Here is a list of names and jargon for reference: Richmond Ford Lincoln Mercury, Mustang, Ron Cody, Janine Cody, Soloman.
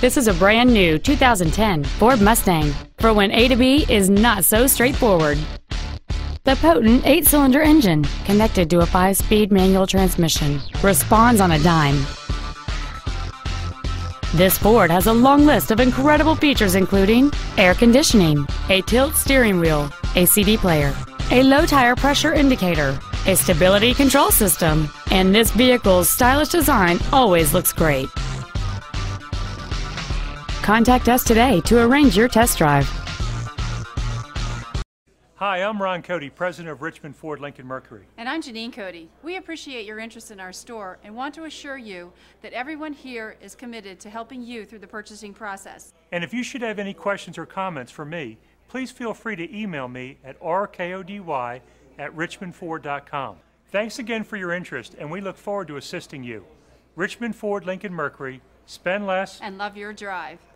This is a brand new 2010 Ford Mustang for when A to B is not so straightforward. The potent 8-cylinder engine, connected to a 5-speed manual transmission, responds on a dime. This Ford has a long list of incredible features including air conditioning, a tilt steering wheel, a CD player, a low tire pressure indicator, a stability control system, and this vehicle's stylish design always looks great. Contact us today to arrange your test drive. Hi, I'm Ron Cody, president of Richmond Ford Lincoln Mercury. And I'm Janine Cody. We appreciate your interest in our store and want to assure you that everyone here is committed to helping you through the purchasing process. And if you should have any questions or comments for me, please feel free to email me at rkody@richmondford.com. Thanks again for your interest, and we look forward to assisting you. Richmond Ford Lincoln Mercury, spend less and love your drive.